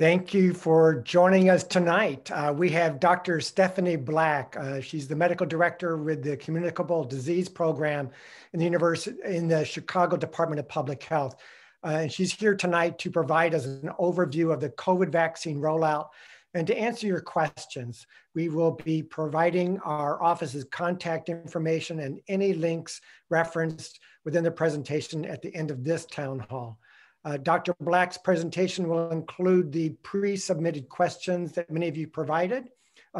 Thank you for joining us tonight. We have Dr. Stephanie Black. She's the medical director with the Communicable Disease Program in the University in the Chicago Department of Public Health. And she's here tonight to provide us an overview of the COVID vaccine rollout. And to answer your questions, we will be providing our office's contact information and any links referenced within the presentation at the end of this town hall. Dr. Black's presentation will include the pre-submitted questions that many of you provided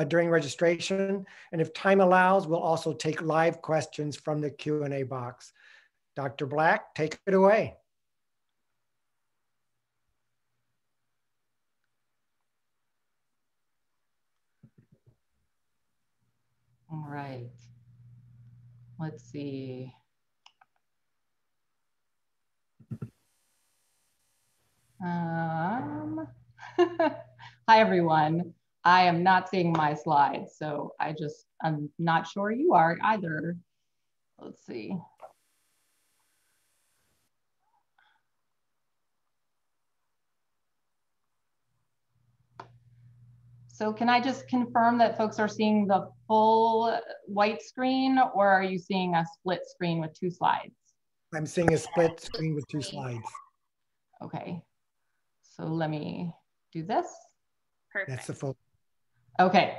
during registration. And if time allows, we'll also take live questions from the Q&A box. Dr. Black, take it away. All right, let's see. Hi, everyone. I am not seeing my slides, so I'm not sure you are either. Let's see. So can I just confirm that folks are seeing the full white screen, or are you seeing a split screen with two slides? I'm seeing a split screen with two slides. Okay. So let me do this. Perfect. That's the full. Okay,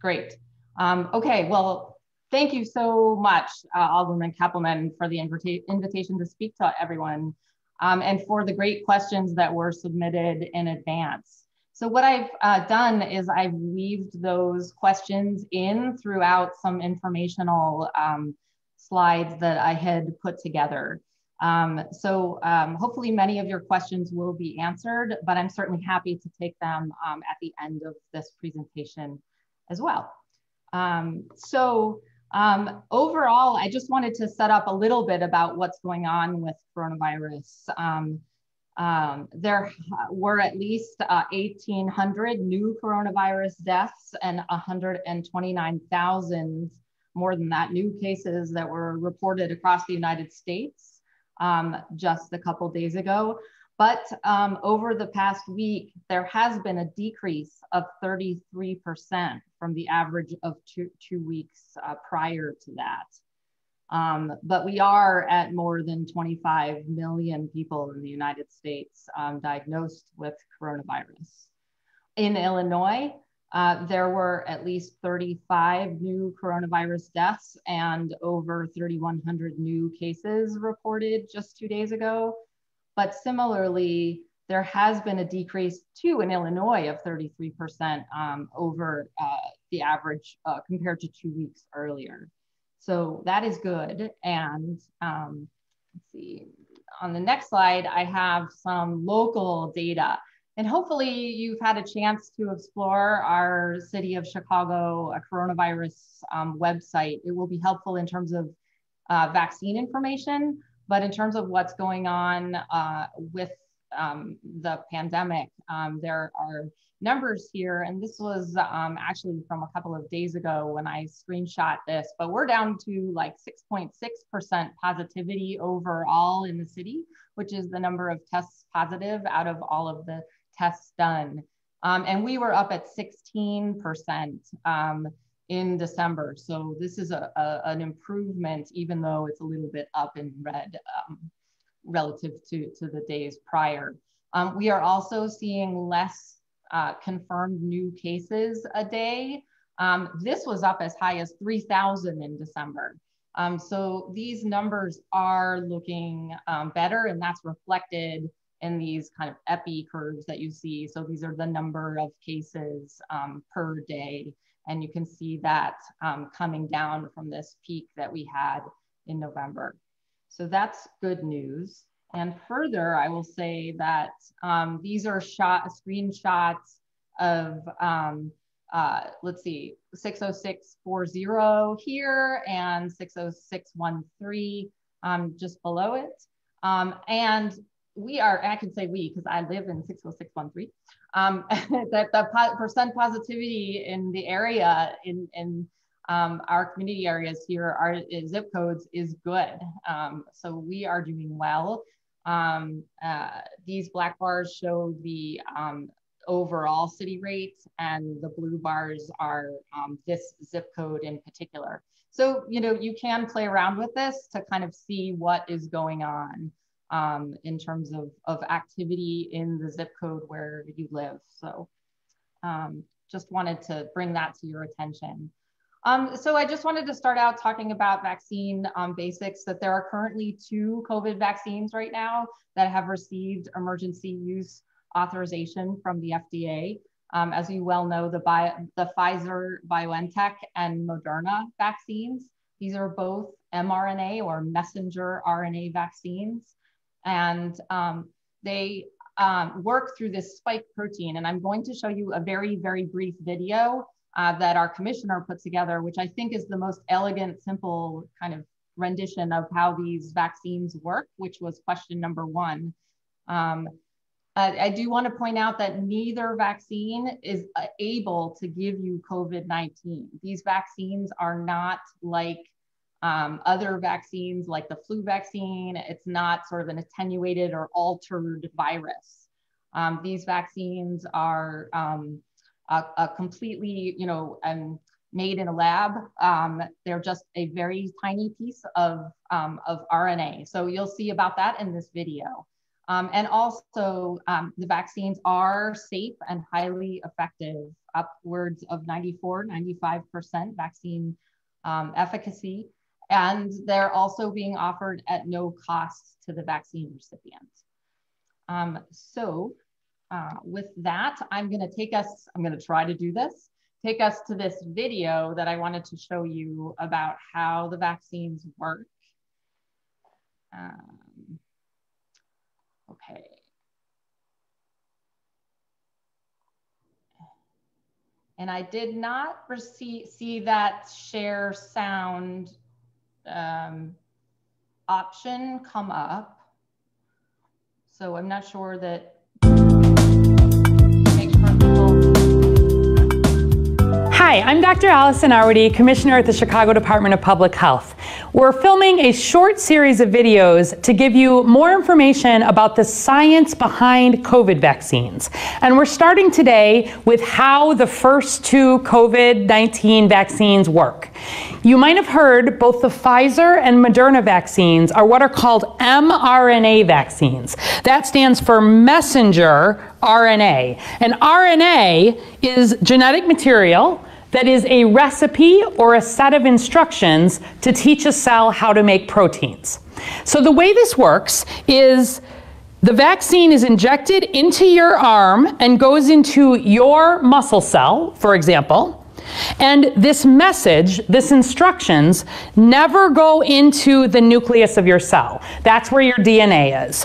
great. Okay, well, thank you so much, Alderman Cappleman, for the invitation to speak to everyone and for the great questions that were submitted in advance. So what I've done is I've weaved those questions in throughout some informational slides that I had put together. Hopefully many of your questions will be answered, but I'm certainly happy to take them at the end of this presentation as well. Overall, I just wanted to set up a little bit about what's going on with coronavirus. There were at least 1,800 new coronavirus deaths and 129,000 more than that new cases that were reported across the United States. Just a couple days ago. But over the past week, there has been a decrease of 33% from the average of two weeks prior to that. But we are at more than 25 million people in the United States diagnosed with coronavirus. In Illinois, there were at least 35 new coronavirus deaths and over 3,100 new cases reported just 2 days ago. But similarly, there has been a decrease too in Illinois of 33% over the average compared to 2 weeks earlier. So that is good. And let's see, on the next slide, I have some local data. And hopefully you've had a chance to explore our City of Chicago coronavirus website. It will be helpful in terms of vaccine information, but in terms of what's going on with the pandemic, there are numbers here. And this was actually from a couple of days ago when I screenshot this, but we're down to like 6.6% positivity overall in the city, which is the number of tests positive out of all of the tests done. And we were up at 16% in December. So this is an improvement, even though it's a little bit up in red relative to the days prior. We are also seeing less confirmed new cases a day. This was up as high as 3,000 in December. So these numbers are looking better, and that's reflected in these kind of epi curves that you see. So these are the number of cases per day. And you can see that coming down from this peak that we had in November. So that's good news. And further, I will say that these are screenshots of, let's see, 60640 here and 60613 just below it. And we are, I can say we, because I live in 60613, that the percent positivity in the area in our community areas here, our zip codes is good. So we are doing well. These black bars show the overall city rates, and the blue bars are this zip code in particular. So, you know, you can play around with this to kind of see what is going on in terms of activity in the zip code where you live. So just wanted to bring that to your attention. So I just wanted to start out talking about vaccine basics, that there are currently 2 COVID vaccines right now that have received emergency use authorization from the FDA. As you well know, the Pfizer BioNTech and Moderna vaccines, these are both mRNA or messenger RNA vaccines. And they work through this spike protein. And I'm going to show you a very, very brief video that our commissioner put together, which I think is the most elegant, simple kind of rendition of how these vaccines work, which was question number 1. I do want to point out that neither vaccine is able to give you COVID-19. These vaccines are not like other vaccines, like the flu vaccine. It's not sort of an attenuated or altered virus. These vaccines are completely, you know, made in a lab. They're just a very tiny piece of RNA. So you'll see about that in this video. And also the vaccines are safe and highly effective, upwards of 94, 95% vaccine efficacy. And they're also being offered at no cost to the vaccine recipient. With that, I'm gonna try to do this, take us to this video that I wanted to show you about how the vaccines work. Okay. And I did not see that share sound option come up. So I'm not sure that. Hi, I'm Dr. Allison Arwady, Commissioner at the Chicago Department of Public Health. We're filming a short series of videos to give you more information about the science behind COVID vaccines. And we're starting today with how the first 2 COVID-19 vaccines work. You might have heard both the Pfizer and Moderna vaccines are what are called mRNA vaccines. That stands for messenger RNA. And RNA is genetic material that is a recipe or a set of instructions to teach a cell how to make proteins. So the way this works is the vaccine is injected into your arm and goes into your muscle cell, for example. And this message, this instructions, never go into the nucleus of your cell. That's where your DNA is.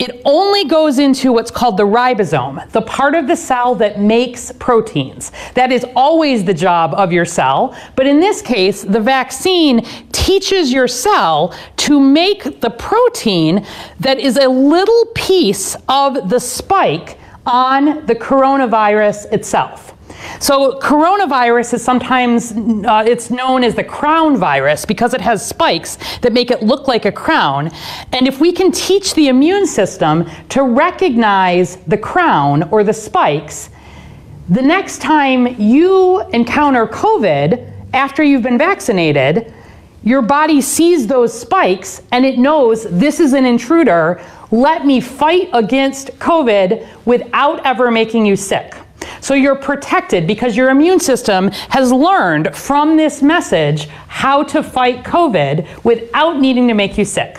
It only goes into what's called the ribosome, the part of the cell that makes proteins. That is always the job of your cell, but in this case, the vaccine teaches your cell to make the protein that is a little piece of the spike on the coronavirus itself. So coronavirus is sometimes, it's known as the crown virus because it has spikes that make it look like a crown. And if we can teach the immune system to recognize the crown or the spikes, the next time you encounter COVID after you've been vaccinated, your body sees those spikes and it knows this is an intruder. Let me fight against COVID without ever making you sick. So you're protected because your immune system has learned from this message how to fight COVID without needing to make you sick.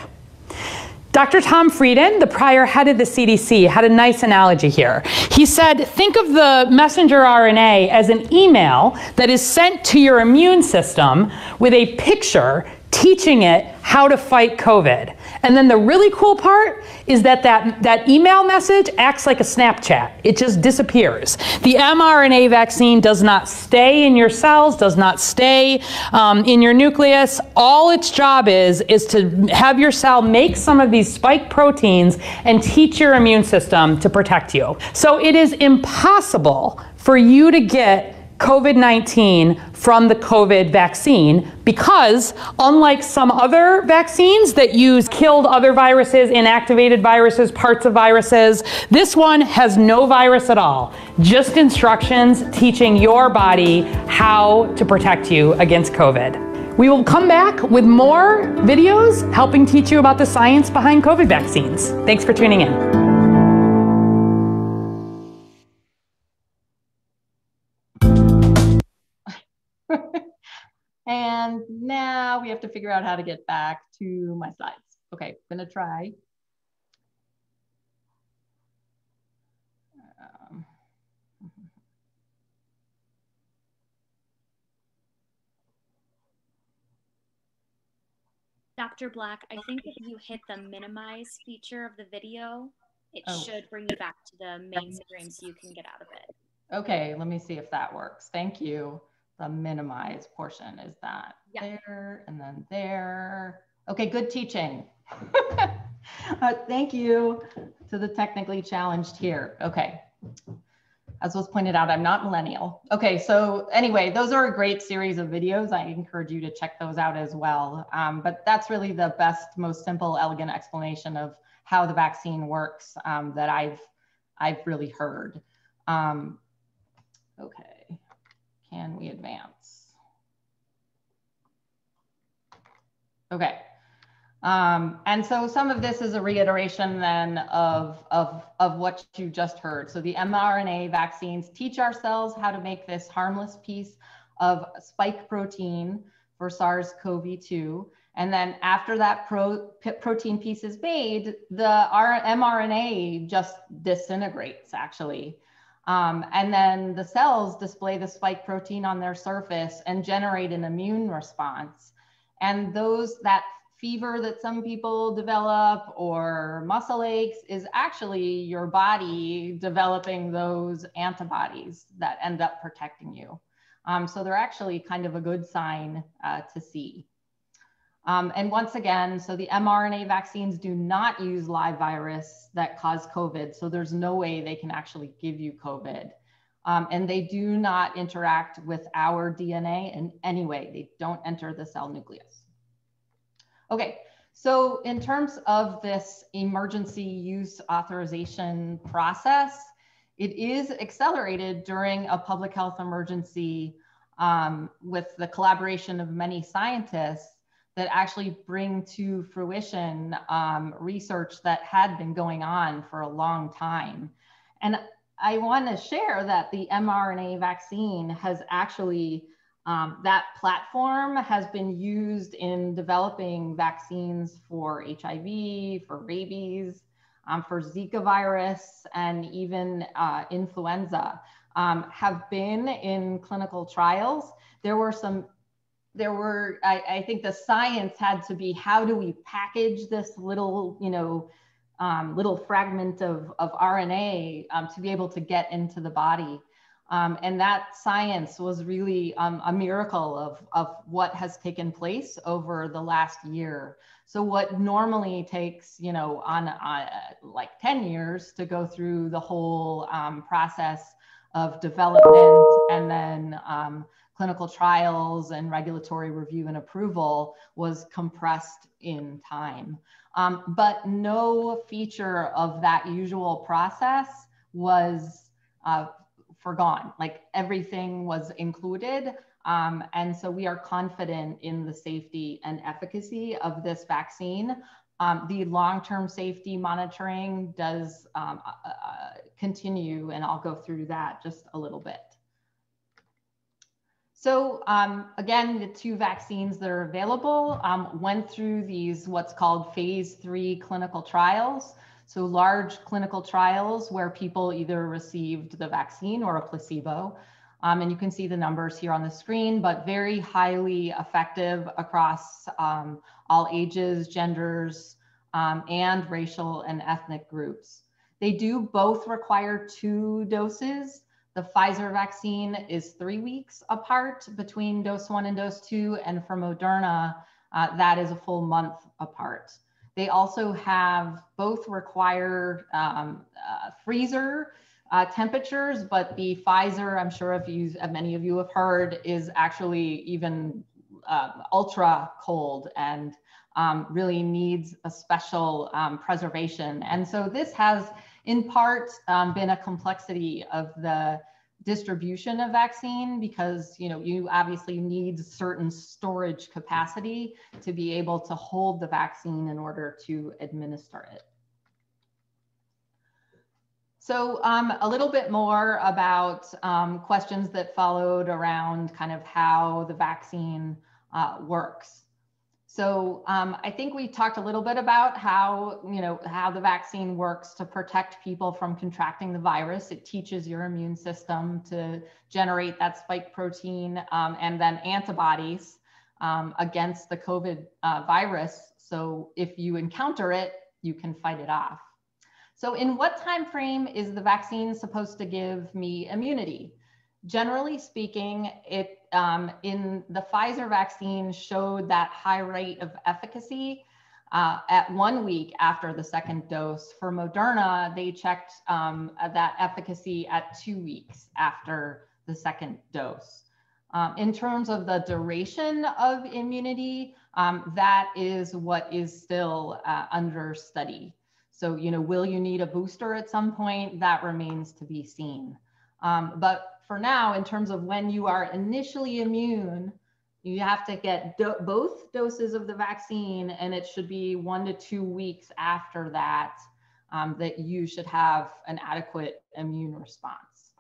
Dr. Tom Frieden, the prior head of the CDC, had a nice analogy here. He said, think of the messenger RNA as an email that is sent to your immune system with a picture teaching it how to fight COVID. And then the really cool part is that that email message acts like a Snapchat. It just disappears. The mRNA vaccine does not stay in your cells, does not stay in your nucleus. All its job is to have your cell make some of these spike proteins and teach your immune system to protect you. So it is impossible for you to get COVID-19 from the COVID vaccine because, unlike some other vaccines that use killed other viruses, inactivated viruses, parts of viruses, this one has no virus at all. Just instructions teaching your body how to protect you against COVID. We will come back with more videos helping teach you about the science behind COVID vaccines. Thanks for tuning in. And now we have to figure out how to get back to my slides. Okay, I'm gonna try. Dr. Black, I think if you hit the minimize feature of the video, it should bring you back to the main screen so you can get out of it. Okay, let me see if that works. Thank you. The minimize portion is that there and then there. Okay, good teaching. Thank you to the technically challenged here. Okay, as was pointed out, I'm not millennial. Okay, so anyway, those are a great series of videos. I encourage you to check those out as well. But that's really the best, most simple, elegant explanation of how the vaccine works that I've really heard. Okay. Can we advance? Okay. And so some of this is a reiteration then of what you just heard. So the mRNA vaccines teach ourselves how to make this harmless piece of spike protein for SARS-CoV-2. And then after that protein piece is made, the mRNA just disintegrates actually. And then the cells display the spike protein on their surface and generate an immune response. And that fever that some people develop or muscle aches is actually your body developing those antibodies that end up protecting you. So they're actually kind of a good sign to see. And once again, so the mRNA vaccines do not use live virus that cause COVID. So there's no way they can actually give you COVID. And they do not interact with our DNA in any way. They don't enter the cell nucleus. Okay, so in terms of this emergency use authorization process, it is accelerated during a public health emergency with the collaboration of many scientists that actually bring to fruition research that had been going on for a long time. And I wanna share that the mRNA vaccine has actually, that platform has been used in developing vaccines for HIV, for rabies, for Zika virus, and even influenza have been in clinical trials. I think the science had to be, how do we package this little, little fragment of RNA to be able to get into the body? And that science was really a miracle of what has taken place over the last year. So what normally takes, like 10 years to go through the whole process of development and then clinical trials and regulatory review and approval was compressed in time. But no feature of that usual process was forgone. Like everything was included. And so we are confident in the safety and efficacy of this vaccine. The long-term safety monitoring does continue, and I'll go through that just a little bit. So again, the two vaccines that are available went through these what's called phase 3 clinical trials. So large clinical trials where people either received the vaccine or a placebo. And you can see the numbers here on the screen, but very highly effective across all ages, genders, and racial and ethnic groups. They do both require 2 doses. The Pfizer vaccine is 3 weeks apart between dose 1 and dose 2, and for Moderna, that is a full month apart. They also both require freezer temperatures, but the Pfizer, I'm sure if you, many of you have heard, is actually even ultra cold and really needs a special preservation. And so this has in part been a complexity of the distribution of vaccine, because you obviously need certain storage capacity to be able to hold the vaccine in order to administer it. So a little bit more about questions that followed around kind of how the vaccine works. So I think we talked a little bit about how, how the vaccine works to protect people from contracting the virus. It teaches your immune system to generate that spike protein and then antibodies against the COVID virus. So if you encounter it, you can fight it off. So in what time frame is the vaccine supposed to give me immunity? Generally speaking, it in the Pfizer vaccine showed that high rate of efficacy at 1 week after the second dose. For Moderna, they checked that efficacy at 2 weeks after the second dose. In terms of the duration of immunity, that is what is still under study. So, will you need a booster at some point? That remains to be seen. But for now, in terms of when you are initially immune, you have to get both doses of the vaccine, and it should be 1 to 2 weeks after that that you should have an adequate immune response.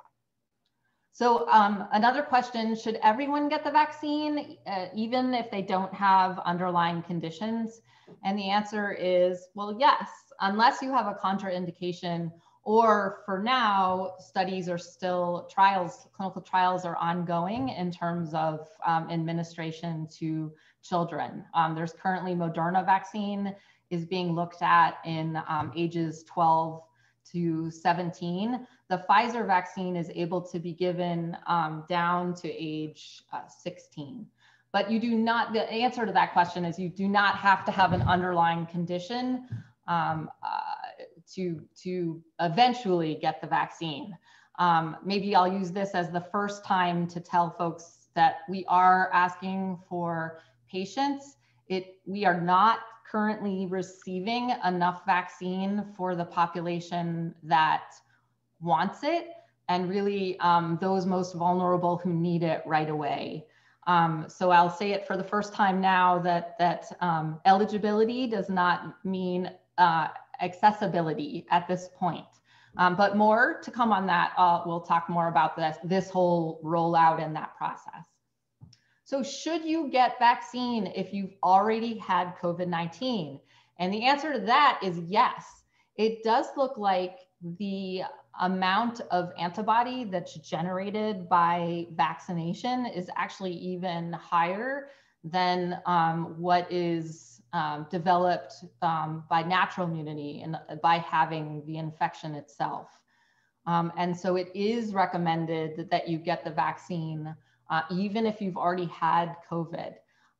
So another question, should everyone get the vaccine, even if they don't have underlying conditions? And the answer is, well, yes, unless you have a contraindication, or for now, studies are still, clinical trials are ongoing in terms of administration to children. There's currently Moderna vaccine is being looked at in ages 12 to 17. The Pfizer vaccine is able to be given down to age 16. But you do not, the answer to that question is you do not have to have an underlying condition to eventually get the vaccine. Maybe I'll use this as the first time to tell folks that we are asking for patients. We are not currently receiving enough vaccine for the population that wants it, and really those most vulnerable who need it right away. So I'll say it for the first time now that, eligibility does not mean accessibility at this point, but more to come on that. We'll talk more about this whole rollout and that process. So should you get vaccine if you've already had COVID-19? And the answer to that is yes. It does look like the amount of antibody that's generated by vaccination is actually even higher than what is developed by natural immunity and by having the infection itself. And so it is recommended that you get the vaccine even if you've already had COVID.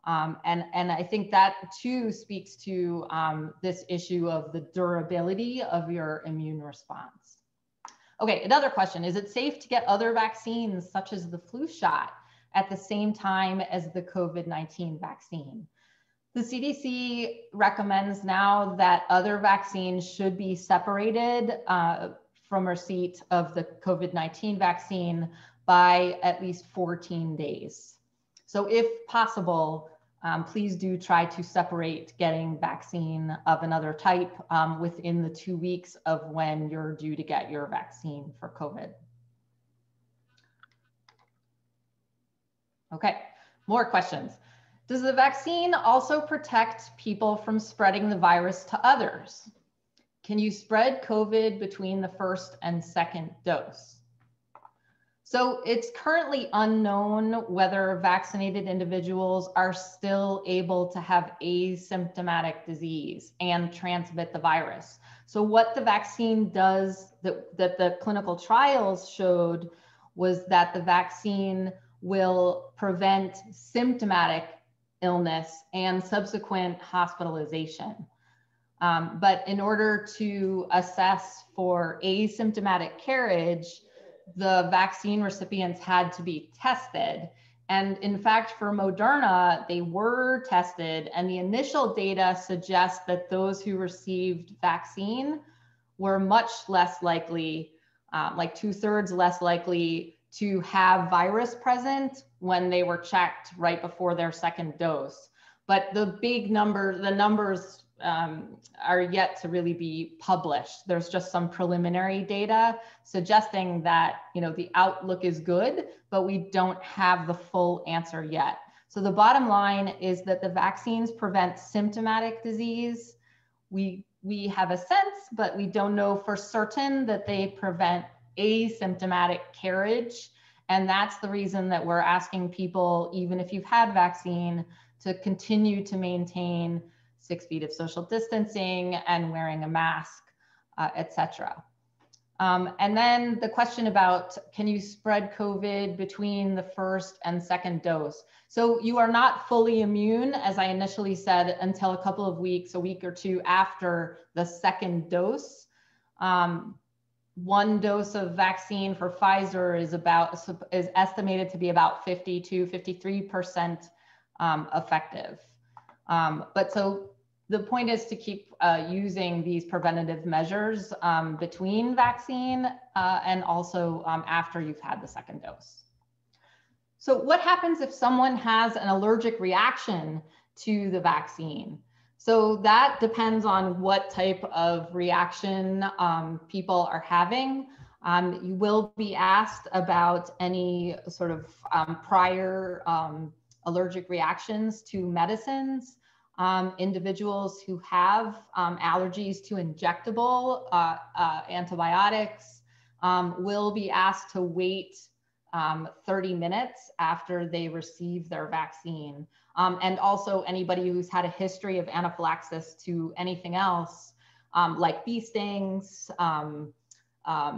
And I think that too speaks to this issue of the durability of your immune response. Okay, another question, is it safe to get other vaccines such as the flu shot at the same time as the COVID-19 vaccine? The CDC recommends now that other vaccines should be separated from receipt of the COVID-19 vaccine by at least 14 days. So if possible, please do try to separate getting vaccine of another type within the 2 weeks of when you're due to get your vaccine for COVID. Okay, more questions. Does the vaccine also protect people from spreading the virus to others? Can you spread COVID between the first and second dose? So it's currently unknown whether vaccinated individuals are still able to have asymptomatic disease and transmit the virus. So what the vaccine does, that the clinical trials showed, was that the vaccine will prevent symptomatic illness and subsequent hospitalization. But in order to assess for asymptomatic carriage, the vaccine recipients had to be tested. And in fact, for Moderna, they were tested, and the initial data suggests that those who received vaccine were much less likely, like 2/3 less likely to have virus present when they were checked right before their second dose. But the big number, the numbers are yet to really be published. There's just some preliminary data suggesting that, you know, the outlook is good, but we don't have the full answer yet. So the bottom line is that the vaccines prevent symptomatic disease. We have a sense, but we don't know for certain that they prevent asymptomatic carriage. And that's the reason that we're asking people, even if you've had vaccine, to continue to maintain 6 feet of social distancing and wearing a mask, etc. And then the question about, can you spread COVID between the first and second dose? So you are not fully immune, as I initially said, until a couple of weeks, a week or two after the second dose. One dose of vaccine for Pfizer is estimated to be about 52–53% effective. But so the point is to keep using these preventative measures between vaccine and also after you've had the second dose. So what happens if someone has an allergic reaction to the vaccine? So that depends on what type of reaction people are having. You will be asked about any sort of prior allergic reactions to medicines. Individuals who have allergies to injectable antibiotics will be asked to wait 30 minutes after they receive their vaccine. And also anybody who's had a history of anaphylaxis to anything else, like bee stings,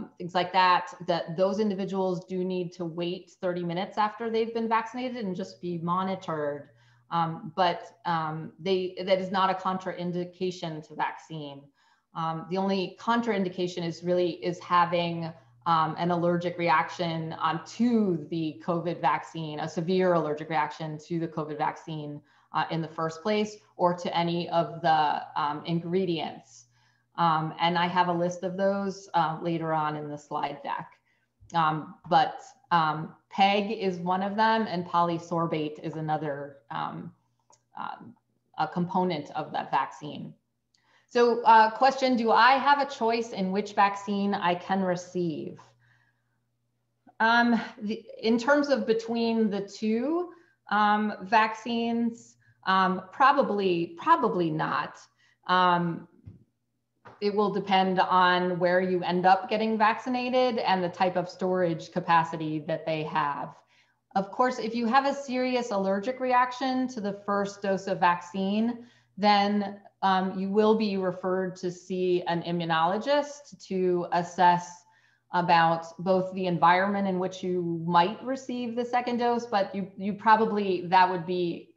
things like that, those individuals do need to wait 30 minutes after they've been vaccinated and just be monitored. That is not a contraindication to vaccine. The only contraindication is having an allergic reaction to the COVID vaccine, a severe allergic reaction to the COVID vaccine in the first place, or to any of the ingredients. And I have a list of those later on in the slide deck. But PEG is one of them, and polysorbate is another a component of that vaccine. So question, do I have a choice in which vaccine I can receive? In terms of between the two vaccines, probably not. It will depend on where you end up getting vaccinated and the type of storage capacity that they have. Of course, if you have a serious allergic reaction to the first dose of vaccine, then you will be referred to see an immunologist to assess about both the environment in which you might receive the second dose, but you probably, that would be,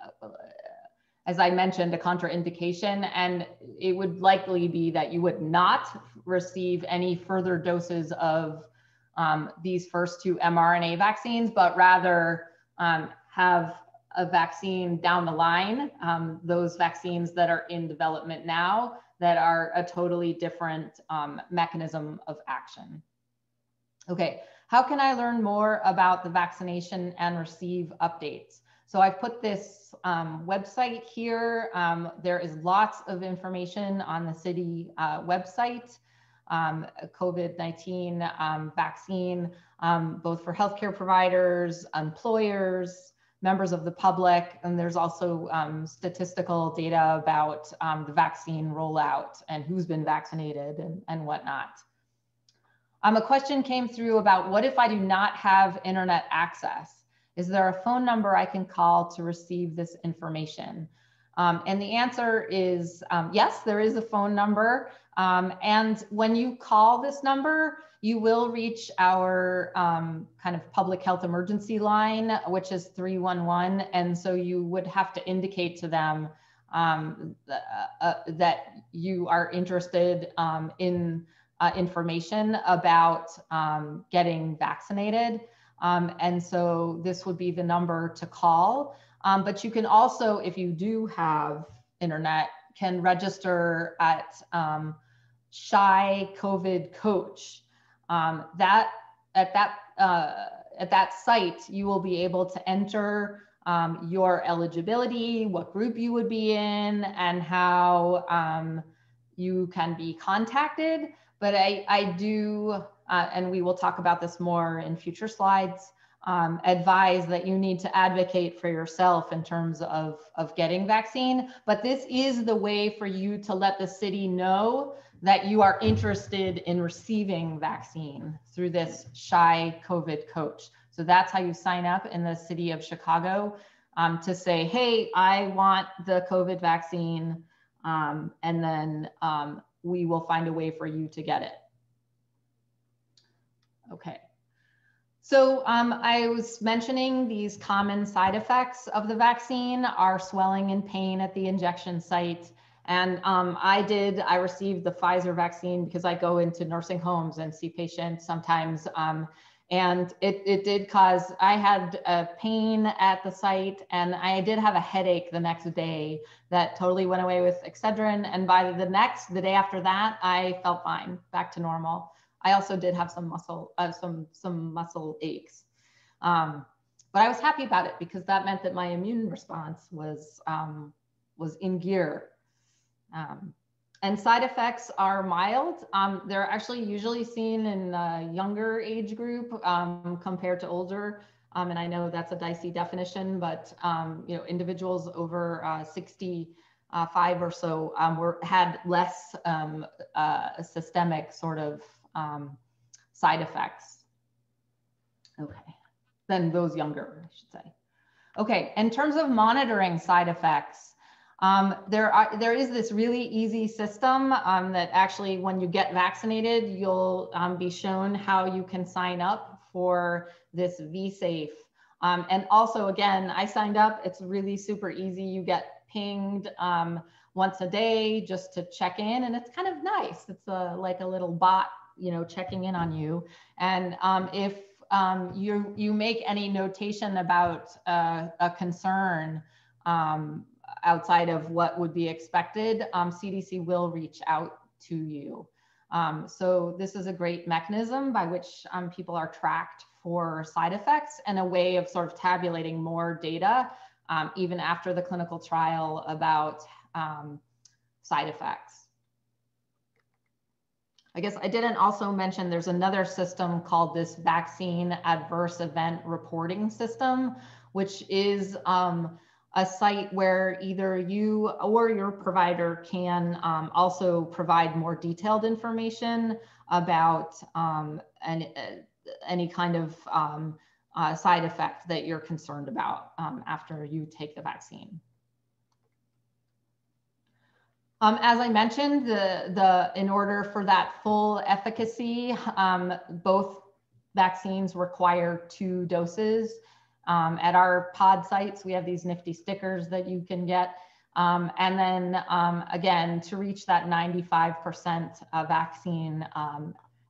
as I mentioned, a contraindication, and it would likely be that you would not receive any further doses of these first two mRNA vaccines, but rather have a vaccine down the line, those vaccines that are in development now that are a totally different mechanism of action. Okay, how can I learn more about the vaccination and receive updates? So I've put this website here. There is lots of information on the city website, COVID-19 vaccine, both for healthcare providers, employers, members of the public, and there's also statistical data about the vaccine rollout and who's been vaccinated and whatnot. A question came through about, what if I do not have internet access? Is there a phone number I can call to receive this information? And the answer is yes, there is a phone number. And when you call this number, you will reach our kind of public health emergency line, which is 311. And so you would have to indicate to them that you are interested in information about getting vaccinated. And so this would be the number to call. But you can also, if you do have internet, can register at Shy COVID coach. At that site, you will be able to enter your eligibility, what group you would be in, and how you can be contacted. But I do, and we will talk about this more in future slides, advise that you need to advocate for yourself in terms of getting vaccine. But this is the way for you to let the city know that you are interested in receiving vaccine through this Shy COVID coach. So that's how you sign up in the city of Chicago to say, hey, I want the COVID vaccine. And then we will find a way for you to get it. Okay. So I was mentioning these common side effects of the vaccine are swelling and pain at the injection site. And I received the Pfizer vaccine because I go into nursing homes and see patients sometimes. And it did cause, I had pain at the site, and I did have a headache the next day that totally went away with Excedrin. And by the day after that, I felt fine, back to normal. I also did have some muscle aches. But I was happy about it because that meant that my immune response was in gear. And side effects are mild. They're actually usually seen in a younger age group compared to older. And I know that's a dicey definition, but you know, individuals over 65 or so had less systemic sort of side effects. Okay, than those younger, I should say. Okay, in terms of monitoring side effects, there is this really easy system that actually when you get vaccinated, you'll be shown how you can sign up for this V-safe. And also, again, I signed up. It's really super easy. You get pinged once a day just to check in. And it's kind of nice. It's like a little bot, you know, checking in on you. And if you make any notation about a concern, outside of what would be expected, CDC will reach out to you. So this is a great mechanism by which people are tracked for side effects and a way of sort of tabulating more data, even after the clinical trial about side effects. I guess I didn't also mention there's another system called this Vaccine Adverse Event Reporting System, which is a site where either you or your provider can also provide more detailed information about any kind of side effect that you're concerned about after you take the vaccine. As I mentioned, in order for that full efficacy, both vaccines require 2 doses. At our pod sites, we have these nifty stickers that you can get. And then again, to reach that 95% vaccine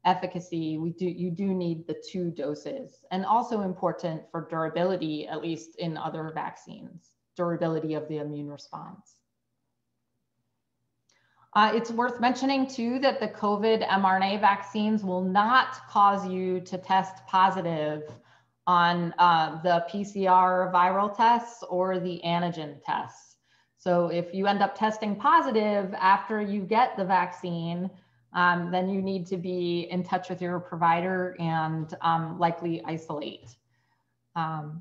efficacy, you do need the 2 doses. And also important for durability, at least in other vaccines, durability of the immune response. It's worth mentioning too that the COVID mRNA vaccines will not cause you to test positive on the PCR viral tests or the antigen tests. So if you end up testing positive after you get the vaccine, then you need to be in touch with your provider and likely isolate. And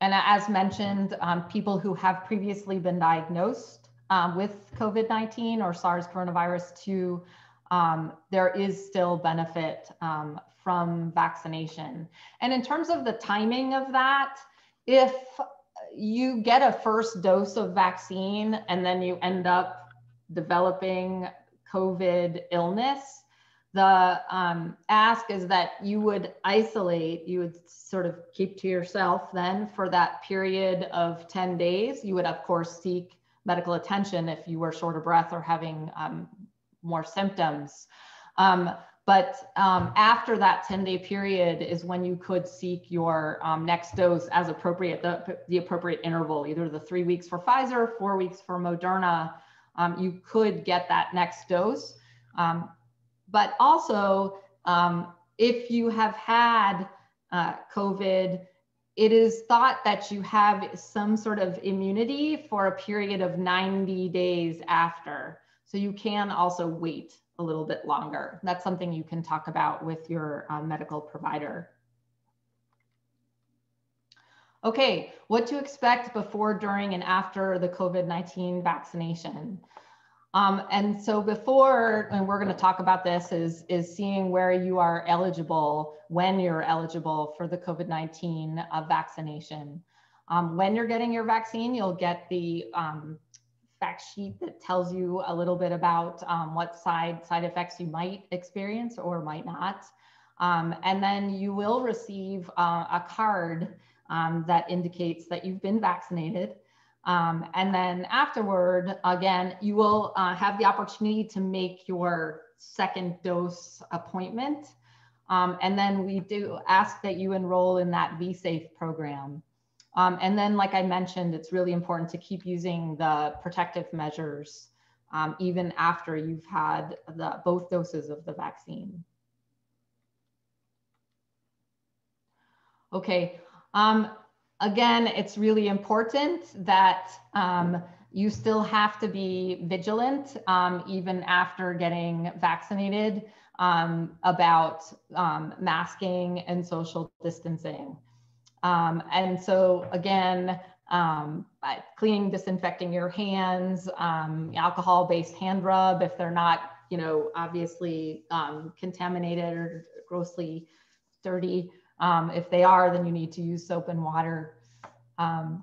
as mentioned, people who have previously been diagnosed with COVID-19 or SARS coronavirus 2, there is still benefit from vaccination. And in terms of the timing of that, if you get a first dose of vaccine and then you end up developing COVID illness, the ask is that you would isolate, you would sort of keep to yourself then for that period of 10 days. You would of course seek medical attention if you were short of breath or having more symptoms. But after that 10-day period is when you could seek your next dose as appropriate, the appropriate interval, either the 3 weeks for Pfizer, 4 weeks for Moderna. You could get that next dose. But also, if you have had COVID, it is thought that you have some sort of immunity for a period of 90 days after. So you can also wait a little bit longer. That's something you can talk about with your medical provider. Okay, what to expect before, during, and after the COVID-19 vaccination. And so before, and we're going to talk about this, is seeing where you are eligible, when you're eligible for the COVID-19 vaccination. When you're getting your vaccine, you'll get the fact sheet that tells you a little bit about what side effects you might experience or might not. And then you will receive a card that indicates that you've been vaccinated. And then afterward, again, you will have the opportunity to make your second dose appointment. And then we do ask that you enroll in that V-safe program. And then, like I mentioned, it's really important to keep using the protective measures even after you've had both doses of the vaccine. Okay. Again, it's really important that you still have to be vigilant even after getting vaccinated about masking and social distancing. And so again, cleaning, disinfecting your hands, alcohol-based hand rub if they're not, you know, obviously contaminated or grossly dirty. If they are, then you need to use soap and water. I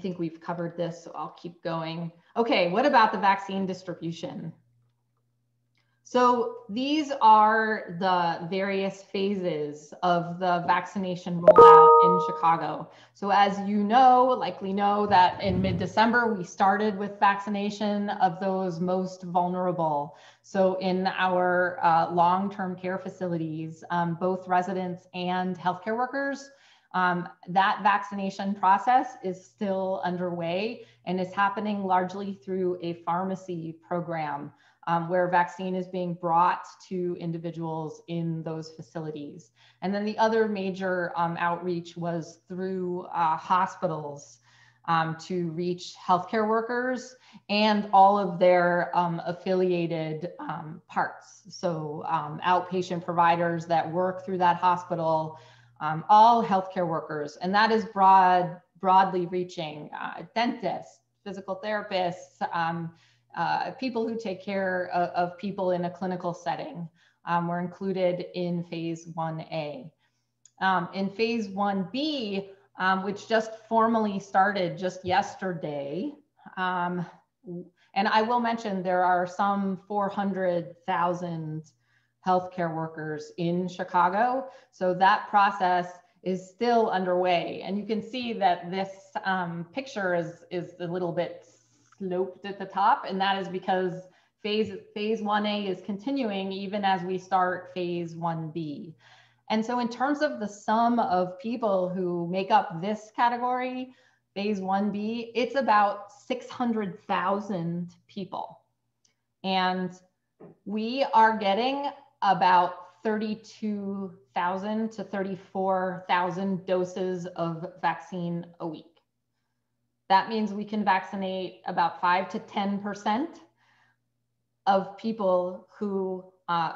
think we've covered this, so I'll keep going. Okay, what about the vaccine distribution? So these are the various phases of the vaccination rollout in Chicago. So as you know, likely know, that in mid-December, we started with vaccination of those most vulnerable. So in our long-term care facilities, both residents and healthcare workers, that vaccination process is still underway and is happening largely through a pharmacy program, where vaccine is being brought to individuals in those facilities. And then the other major outreach was through hospitals to reach healthcare workers and all of their affiliated parts. So outpatient providers that work through that hospital, all healthcare workers, and that is broadly reaching dentists, physical therapists, people who take care of people in a clinical setting were included in phase 1A. In phase 1B, which just formally started just yesterday, and I will mention there are some 400,000 healthcare workers in Chicago, so that process is still underway. And you can see that this picture is a little bit sloped at the top, and that is because phase 1A is continuing even as we start phase 1B. And so in terms of the sum of people who make up this category, phase 1B, it's about 600,000 people. And we are getting about 32,000 to 34,000 doses of vaccine a week. That means we can vaccinate about 5 to 10% of people who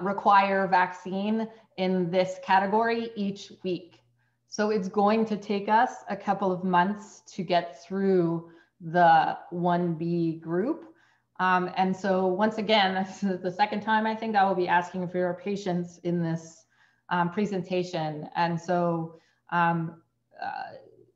require vaccine in this category each week. So it's going to take us a couple of months to get through the 1B group. And so once again, this is the second time I think I will be asking for your patience in this presentation. And so,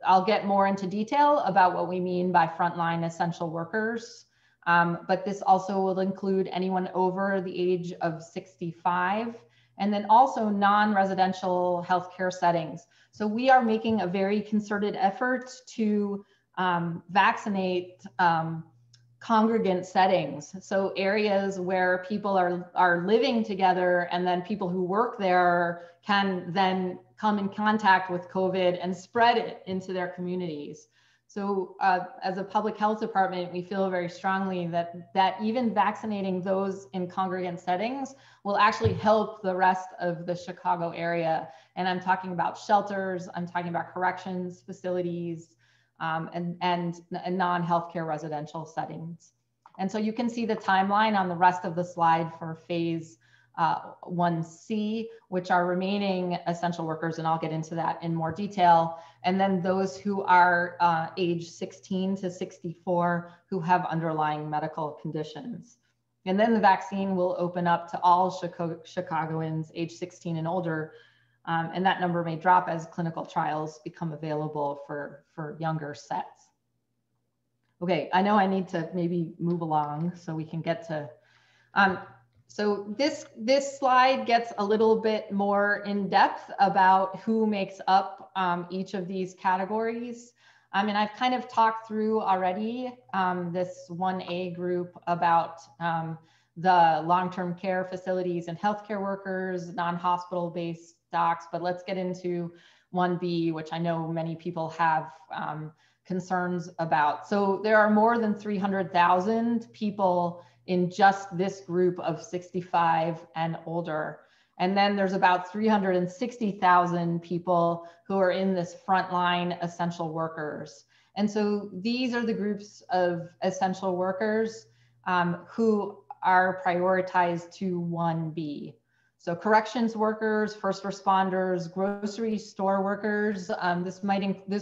I'll get more into detail about what we mean by frontline essential workers, but this also will include anyone over the age of 65, and then also non-residential healthcare settings. So we are making a very concerted effort to vaccinate congregant settings. So areas where people are living together, and then people who work there can then come in contact with COVID and spread it into their communities. So as a public health department, we feel very strongly that even vaccinating those in congregant settings will actually help the rest of the Chicago area. And I'm talking about shelters, I'm talking about corrections facilities, and non-healthcare residential settings. And so you can see the timeline on the rest of the slide for phase 1C, which are remaining essential workers, and I'll get into that in more detail. And then those who are age 16 to 64 who have underlying medical conditions. And then the vaccine will open up to all Chicagoans age 16 and older, and that number may drop as clinical trials become available for younger sets. Okay, I know I need to maybe move along so we can get to, so this slide gets a little bit more in depth about who makes up each of these categories. I mean, I've kind of talked through already this 1A group about the long-term care facilities and healthcare workers, non-hospital based docs, but let's get into 1B, which I know many people have concerns about. So there are more than 300,000 people in just this group of 65 and older. And then there's about 360,000 people who are in this frontline essential workers. And so these are the groups of essential workers who are prioritized to 1B. So corrections workers, first responders, grocery store workers. This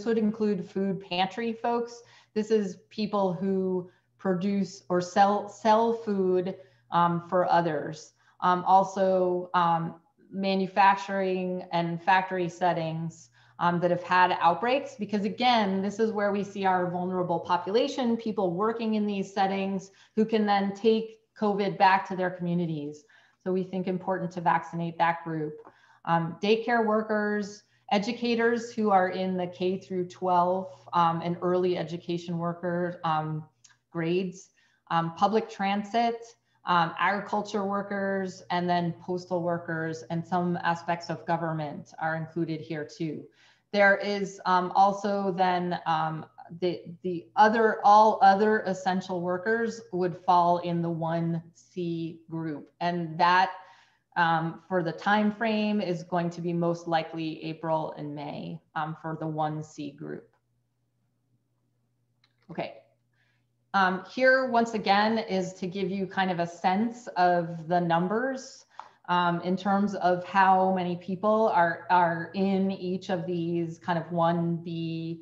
would include food pantry folks. This is people who produce or sell food for others. Also manufacturing and factory settings that have had outbreaks, because again, this is where we see our vulnerable population, people working in these settings who can then take COVID back to their communities. So we think important to vaccinate that group. Daycare workers, educators who are in the K through 12 and early education workers, grades, public transit, agriculture workers, and then postal workers, and some aspects of government are included here too. There is also then all other essential workers would fall in the 1C group, and that for the time frame is going to be most likely April and May for the 1C group. Okay, here once again is to give you kind of a sense of the numbers in terms of how many people are in each of these kind of 1B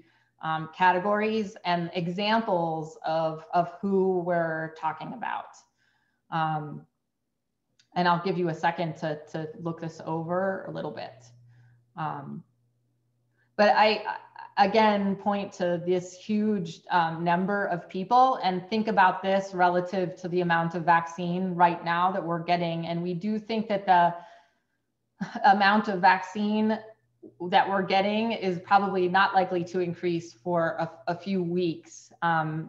categories, and examples of who we're talking about. And I'll give you a second to look this over a little bit. But I, again, point to this huge number of people and think about this relative to the amount of vaccine right now that we're getting. And we do think that the amount of vaccine that we're getting is probably not likely to increase for a few weeks,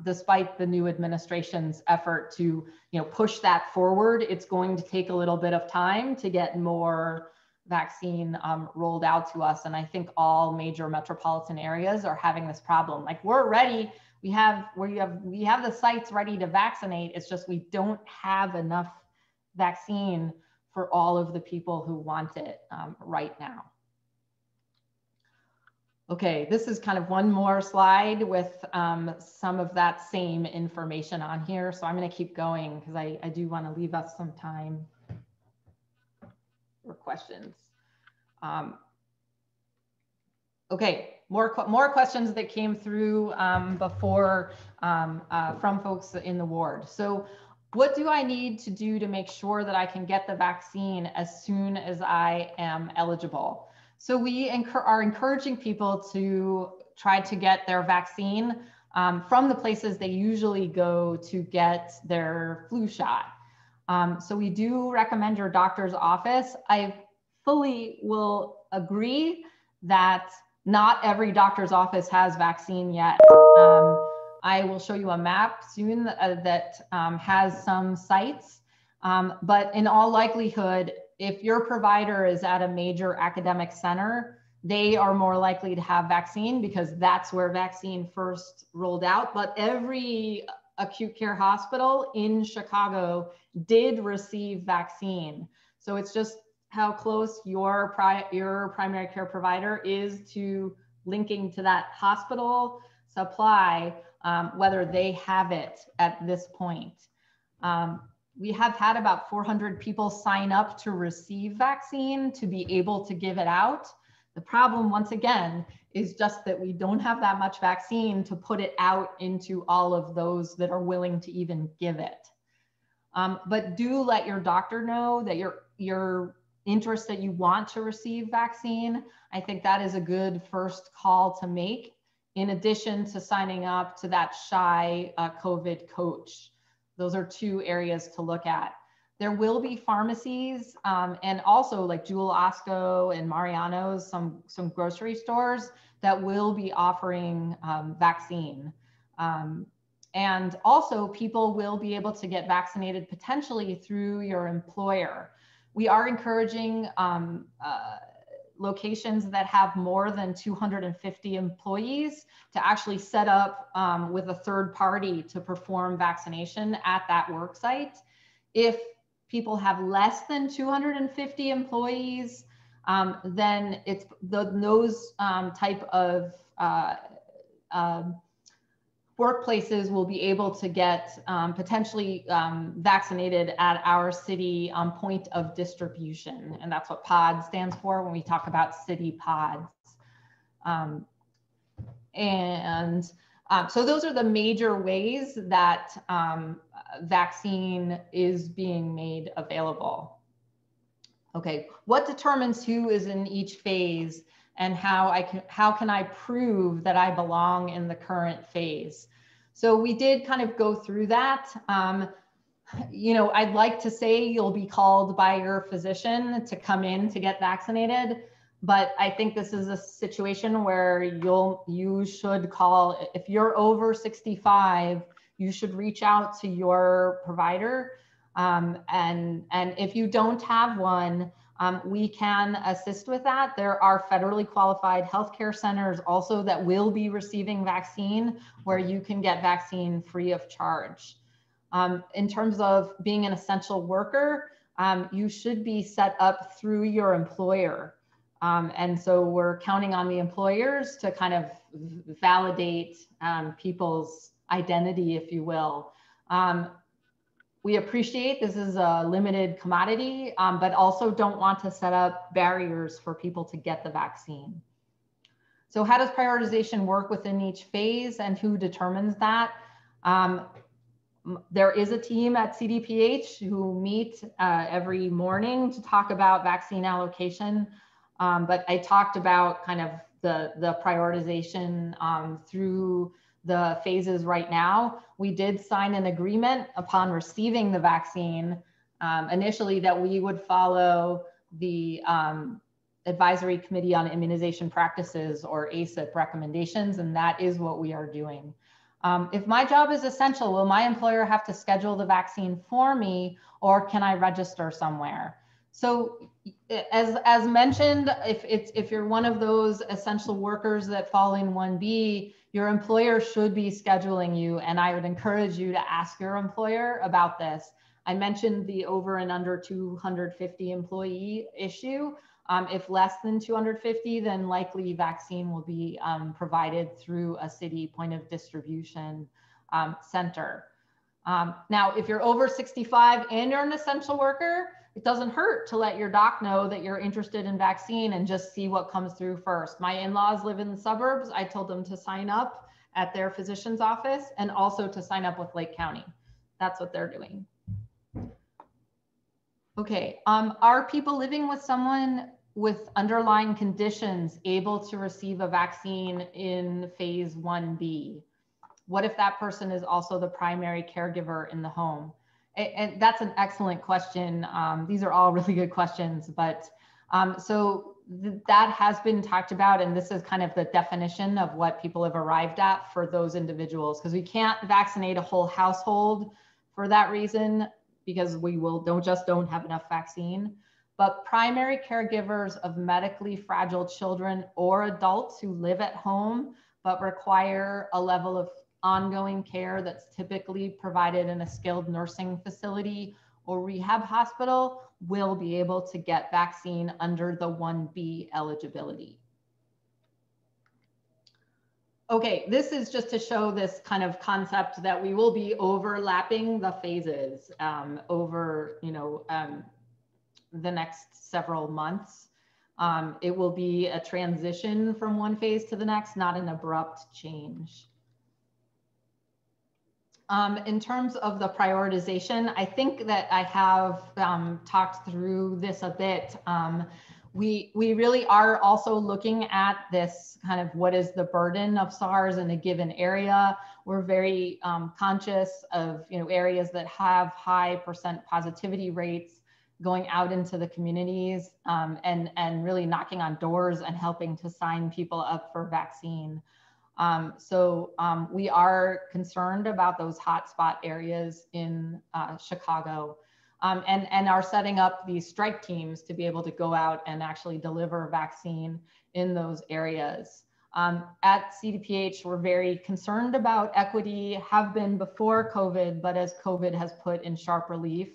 despite the new administration's effort to, you know, push that forward. It's going to take a little bit of time to get more vaccine rolled out to us. And I think all major metropolitan areas are having this problem. Like, we're ready, we have the sites ready to vaccinate. It's just, we don't have enough vaccine for all of the people who want it right now. Okay, this is kind of one more slide with some of that same information on here. So I'm going to keep going because I do want to leave us some time for questions. Okay, more questions that came through before from folks in the ward. So what do I need to do to make sure that I can get the vaccine as soon as I am eligible? So we are encouraging people to try to get their vaccine from the places they usually go to get their flu shot. So we do recommend your doctor's office. I fully will agree that Not every doctor's office has vaccine yet. I will show you a map soon that has some sites, but in all likelihood, if your provider is at a major academic center, they are more likely to have vaccine because that's where vaccine first rolled out. But every acute care hospital in Chicago did receive vaccine. So it's just how close your primary care provider is to linking to that hospital supply, whether they have it at this point. We have had about 400 people sign up to receive vaccine to be able to give it out. The problem, once again, is just that we don't have that much vaccine to put it out into all of those that are willing to even give it. But do let your doctor know that you're interested, you want to receive vaccine. I think that is a good first call to make, in addition to signing up to that Shy COVID coach. Those are two areas to look at. There will be pharmacies and also like Jewel Osco and Mariano's, some grocery stores that will be offering vaccine. And also people will be able to get vaccinated potentially through your employer. We are encouraging locations that have more than 250 employees to actually set up with a third party to perform vaccination at that work site. If people have less than 250 employees, then it's those type of workplaces will be able to get potentially vaccinated at our city point of distribution. And that's what POD stands for when we talk about city pods. So those are the major ways that vaccine is being made available. Okay, what determines who is in each phase and how can I prove that I belong in the current phase? So we did kind of go through that. You know, I'd like to say you'll be called by your physician to come in to get vaccinated, but I think this is a situation where you should call. If you're over 65, you should reach out to your provider. And if you don't have one, we can assist with that. There are federally qualified healthcare centers also that will be receiving vaccine where you can get vaccine free of charge. In terms of being an essential worker, you should be set up through your employer. And so we're counting on the employers to kind of validate people's identity, if you will. We appreciate this is a limited commodity, but also don't want to set up barriers for people to get the vaccine. So how does prioritization work within each phase and who determines that? There is a team at CDPH who meet every morning to talk about vaccine allocation. But I talked about kind of the prioritization through the phases right now. We did sign an agreement upon receiving the vaccine initially that we would follow the Advisory Committee on Immunization Practices or ACIP recommendations, and that is what we are doing. If my job is essential, will my employer have to schedule the vaccine for me, or can I register somewhere? So as mentioned, if you're one of those essential workers that fall in 1B, your employer should be scheduling you, and I would encourage you to ask your employer about this. I mentioned the over and under 250 employee issue. If less than 250, then likely vaccine will be provided through a city point of distribution center. Now, if you're over 65 and you're an essential worker, it doesn't hurt to let your doc know that you're interested in vaccine and just see what comes through first. My in-laws live in the suburbs. I told them to sign up at their physician's office and also to sign up with Lake County. That's what they're doing. Okay, are people living with someone with underlying conditions able to receive a vaccine in phase 1B? What if that person is also the primary caregiver in the home? And that's an excellent question. These are all really good questions, but so that has been talked about, and this is kind of the definition of what people have arrived at for those individuals, because we can't vaccinate a whole household for that reason, because we don't have enough vaccine. But primary caregivers of medically fragile children or adults who live at home but require a level of ongoing care that's typically provided in a skilled nursing facility or rehab hospital will be able to get vaccine under the 1B eligibility. Okay, this is just to show this kind of concept that we will be overlapping the phases over the next several months. It will be a transition from one phase to the next, not an abrupt change. In terms of the prioritization, I think that I have talked through this a bit. We really are also looking at this kind of what is the burden of SARS in a given area. We're very conscious of areas that have high % positivity rates, going out into the communities and really knocking on doors and helping to sign people up for vaccine. We are concerned about those hotspot areas in Chicago and are setting up these strike teams to be able to go out and actually deliver vaccine in those areas. At CDPH, we're very concerned about equity, have been before COVID, but as COVID has put in sharp relief,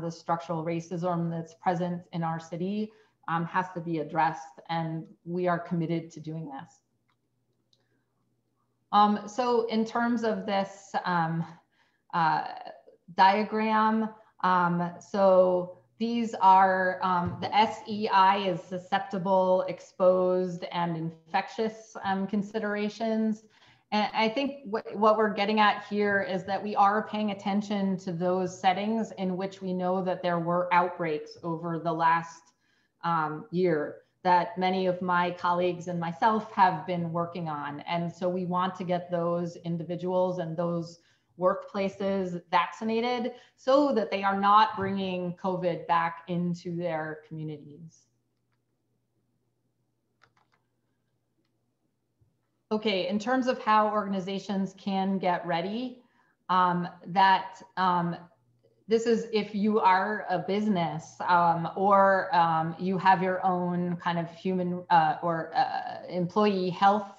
the structural racism that's present in our city has to be addressed, and we are committed to doing this. So in terms of this diagram, so these are, the SEI is susceptible, exposed, and infectious considerations. And I think what we're getting at here is that we are paying attention to those settings in which we know that there were outbreaks over the last year that many of my colleagues and myself have been working on. And so we want to get those individuals and those workplaces vaccinated so that they are not bringing COVID back into their communities. Okay, in terms of how organizations can get ready, this is if you are a business or you have your own kind of human employee health,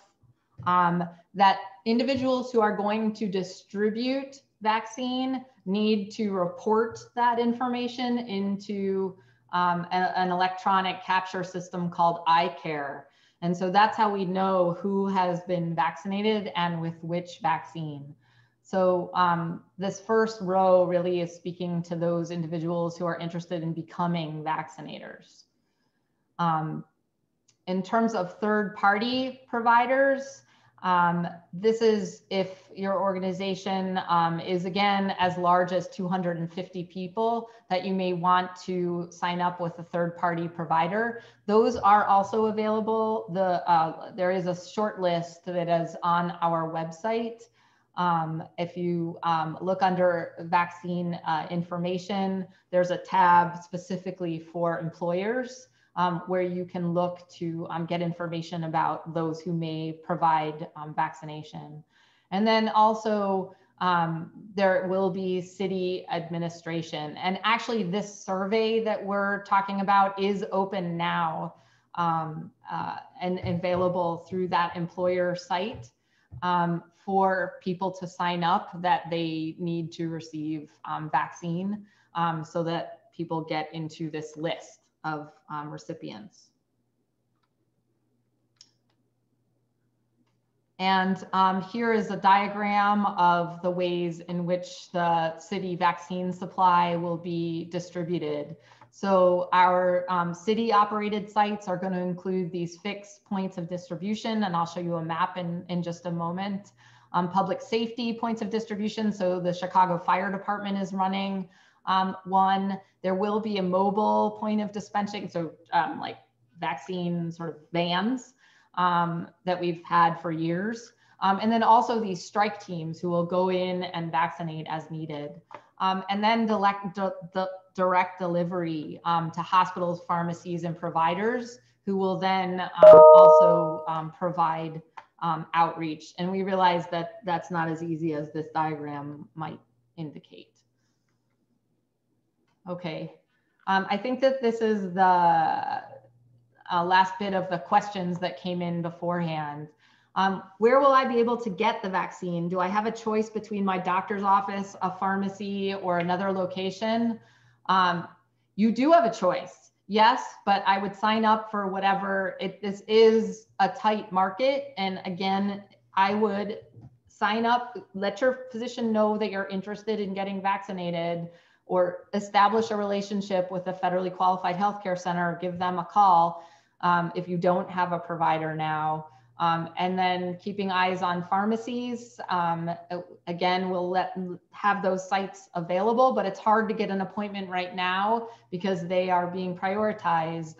that individuals who are going to distribute vaccine need to report that information into an electronic capture system called iCare. And so that's how we know who has been vaccinated and with which vaccine. So this first row really is speaking to those individuals who are interested in becoming vaccinators. In terms of third-party providers, this is if your organization is, again, as large as 250 people, that you may want to sign up with a third-party provider. Those are also available. There is a short list that is on our website. If you look under vaccine information, there's a tab specifically for employers where you can look to get information about those who may provide vaccination. And then also there will be city administration. And actually this survey that we're talking about is open now and available through that employer site for people to sign up that they need to receive vaccine so that people get into this list of recipients. And here is a diagram of the ways in which the city vaccine supply will be distributed. So our city operated sites are going to include these fixed points of distribution, and I'll show you a map in just a moment. Public safety points of distribution, so the Chicago Fire Department is running one. There will be a mobile point of dispensing, so like vaccine sort of vans that we've had for years. And then also these strike teams who will go in and vaccinate as needed. And then direct delivery to hospitals, pharmacies, and providers who will then also provide outreach. And we realize that that's not as easy as this diagram might indicate. Okay, I think that this is the last bit of the questions that came in beforehand. Where will I be able to get the vaccine? Do I have a choice between my doctor's office, a pharmacy, or another location? You do have a choice, yes, but I would sign up for whatever. This is a tight market. And again, I would sign up, let your physician know that you're interested in getting vaccinated, or establish a relationship with a federally qualified healthcare center, give them a call if you don't have a provider now. And then keeping eyes on pharmacies. Again, we'll have those sites available, but it's hard to get an appointment right now because they are being prioritized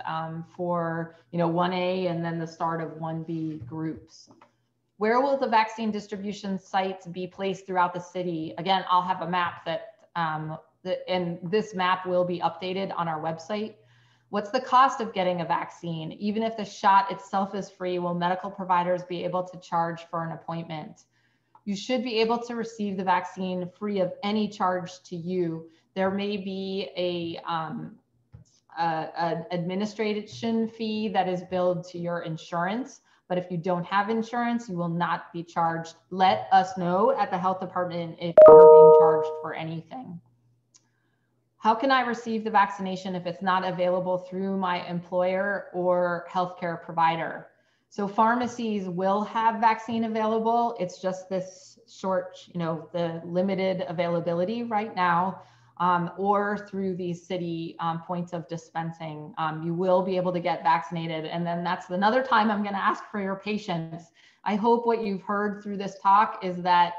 for 1A and then the start of 1B groups. Where will the vaccine distribution sites be placed throughout the city? Again, I'll have a map that, and this map will be updated on our website. What's the cost of getting a vaccine? Even if the shot itself is free, will medical providers be able to charge for an appointment? You should be able to receive the vaccine free of any charge to you. There may be an administration fee that is billed to your insurance, but if you don't have insurance, you will not be charged. Let us know at the health department if you're being charged for anything. How can I receive the vaccination if it's not available through my employer or healthcare provider? So pharmacies will have vaccine available. It's just this short, the limited availability right now, or through these city points of dispensing. You will be able to get vaccinated. And then that's another time I'm gonna ask for your patience. I hope what you've heard through this talk is that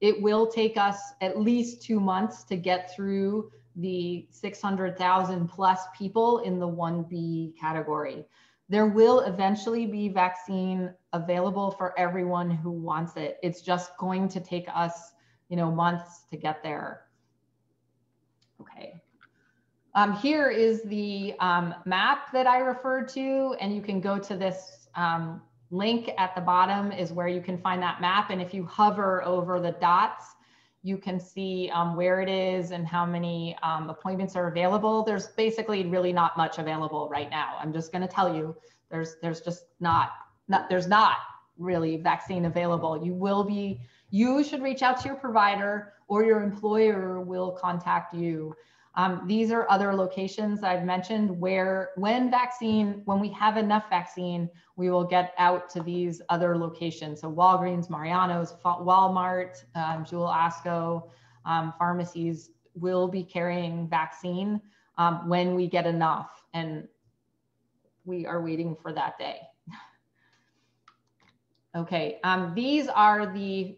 it will take us at least 2 months to get through the 600,000 plus people in the 1B category. There will eventually be vaccine available for everyone who wants it. It's just going to take us, months to get there. Okay. Here is the map that I referred to, and you can go to this link at the bottom is where you can find that map. And if you hover over the dots, you can see where it is and how many appointments are available. There's basically really not much available right now. I'm just going to tell you, there's just not really vaccine available. You should reach out to your provider, or your employer will contact you. These are other locations I've mentioned where when we have enough vaccine, we will get out to these other locations. So Walgreens, Mariano's, Walmart, Jewel Osco, pharmacies will be carrying vaccine when we get enough, and we are waiting for that day. Okay, these are the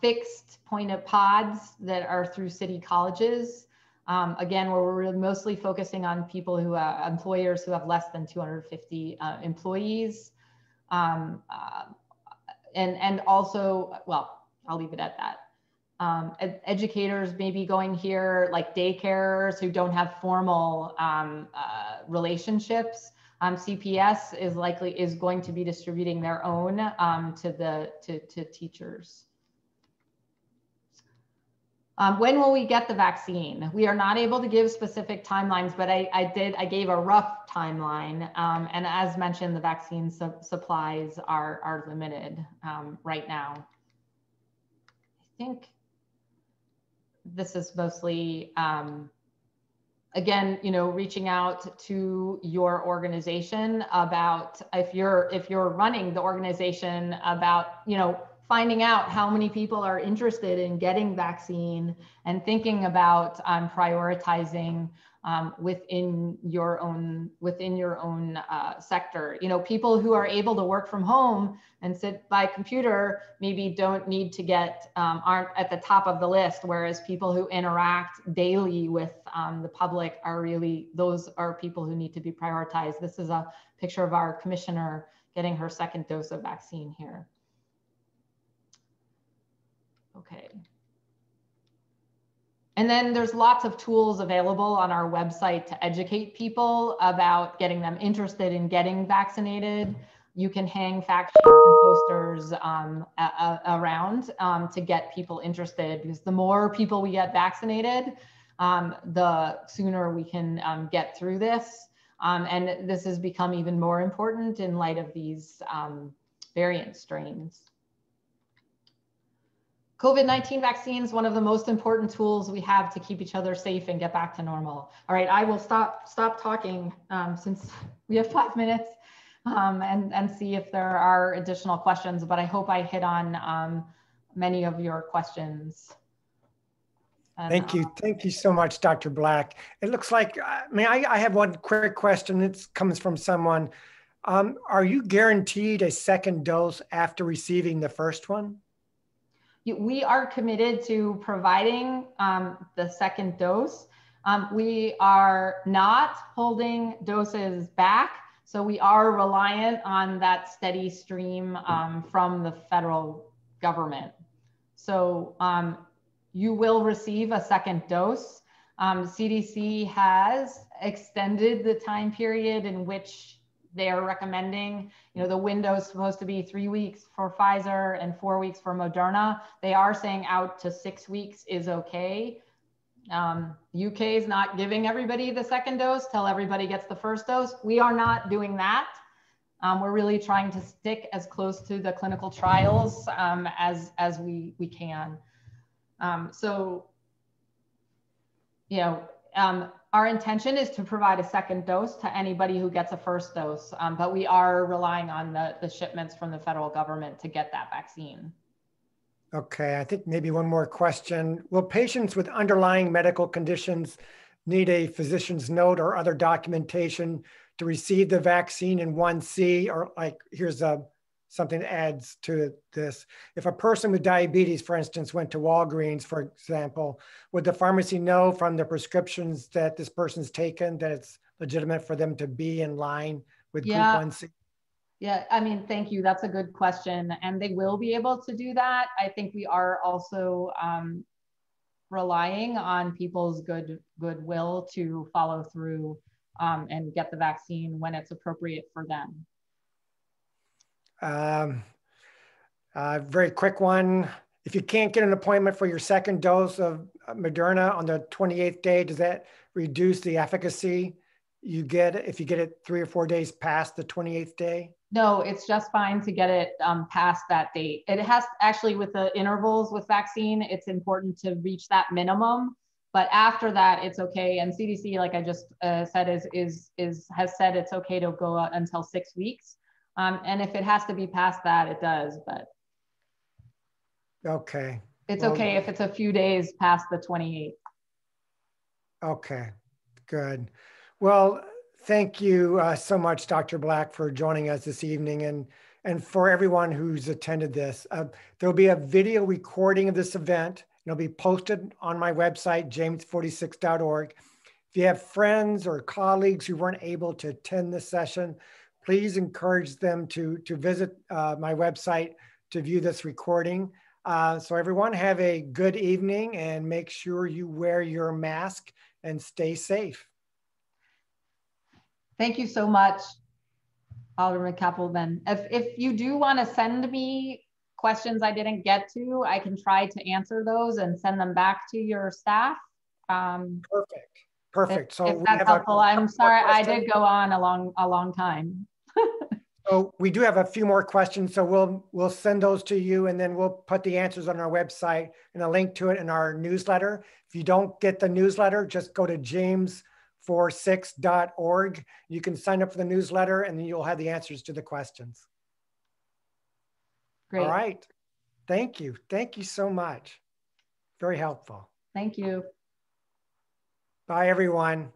fixed point of pods that are through city colleges. Again, where we're mostly focusing on people who are employers who have less than 250 employees. And also, well, I'll leave it at that. Educators may be going here, like daycarers who don't have formal relationships. CPS is going to be distributing their own to teachers. When will we get the vaccine? We are not able to give specific timelines, but I gave a rough timeline. And as mentioned, the vaccine supplies are limited right now. I think this is mostly, again, reaching out to your organization about, if you're running the organization, about, finding out how many people are interested in getting vaccine and thinking about prioritizing within your own sector. People who are able to work from home and sit by computer maybe don't need to get, aren't at the top of the list, whereas people who interact daily with the public are really, those are people who need to be prioritized. This is a picture of our commissioner getting her second dose of vaccine here. Okay. And then there's lots of tools available on our website to educate people about getting them interested in getting vaccinated. You can hang fact sheets and posters around to get people interested, because the more people we get vaccinated, the sooner we can get through this. And this has become even more important in light of these variant strains. COVID-19 vaccine is one of the most important tools we have to keep each other safe and get back to normal. All right, I will stop talking since we have 5 minutes and see if there are additional questions, but I hope I hit on many of your questions. And, thank you so much, Dr. Black. It looks like, I have one quick question. It comes from someone. Are you guaranteed a second dose after receiving the first one? We are committed to providing the second dose. We are not holding doses back, so we are reliant on that steady stream from the federal government. So you will receive a second dose. CDC has extended the time period in which they are recommending, the window is supposed to be 3 weeks for Pfizer and 4 weeks for Moderna. They are saying out to 6 weeks is okay. UK is not giving everybody the second dose till everybody gets the first dose. We are not doing that. We're really trying to stick as close to the clinical trials as we can. Our intention is to provide a second dose to anybody who gets a first dose, but we are relying on the shipments from the federal government to get that vaccine. Okay, I think maybe one more question. Will patients with underlying medical conditions need a physician's note or other documentation to receive the vaccine in 1C? Or here's something that adds to this. If a person with diabetes, for instance, went to Walgreens, for example, would the pharmacy know from the prescriptions that this person's taken that it's legitimate for them to be in line with group 1C? Yeah, thank you. That's a good question. And they will be able to do that. I think we are also relying on people's goodwill to follow through and get the vaccine when it's appropriate for them. Very quick one. If you can't get an appointment for your second dose of Moderna on the 28th day, does that reduce the efficacy you get if you get it 3 or 4 days past the 28th day? No, it's just fine to get it past that date. It has actually, with the intervals with vaccine, it's important to reach that minimum. But after that, it's okay. And CDC, like I just said, has said it's okay to go out until 6 weeks. And if it has to be past that, it does, but. Okay. It's okay if it's a few days past the 28th. Okay, good. Well, thank you so much, Dr. Black, for joining us this evening, and for everyone who's attended this. There'll be a video recording of this event. It'll be posted on my website, james46.org. If you have friends or colleagues who weren't able to attend this session, please encourage them to visit my website to view this recording. So everyone have a good evening, and make sure you wear your mask and stay safe. Thank you so much, Alderman Cappleman. If you do want to send me questions I didn't get to, I can try to answer those and send them back to your staff. Perfect. So if that's helpful, I'm sorry, I did go on a long time. So we do have a few more questions, so we'll send those to you, and then we'll put the answers on our website and a link to it in our newsletter. If you don't get the newsletter, just go to james46.org. You can sign up for the newsletter, and then you'll have the answers to the questions. Great. All right. Thank you. Thank you so much. Very helpful. Thank you. Bye, everyone.